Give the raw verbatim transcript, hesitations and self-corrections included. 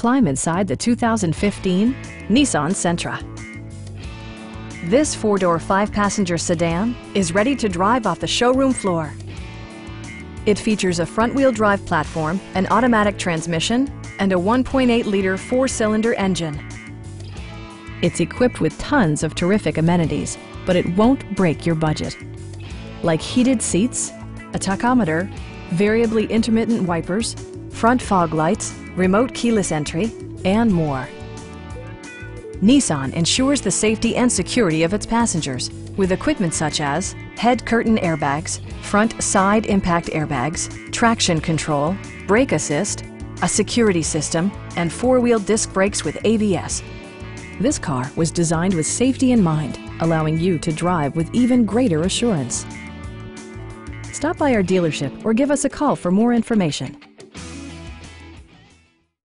Climb inside the two thousand fifteen Nissan Sentra. This four-door, five-passenger sedan is ready to drive off the showroom floor. It features a front-wheel drive platform, an automatic transmission, and a one point eight liter four-cylinder engine. It's equipped with tons of terrific amenities, but it won't break your budget, like heated seats, a tachometer, variably intermittent wipers, front fog lights, remote keyless entry, and more. Nissan ensures the safety and security of its passengers with equipment such as head curtain airbags, front side impact airbags, traction control, brake assist, a security system, and four-wheel disc brakes with A B S. This car was designed with safety in mind, allowing you to drive with even greater assurance. Stop by our dealership or give us a call for more information.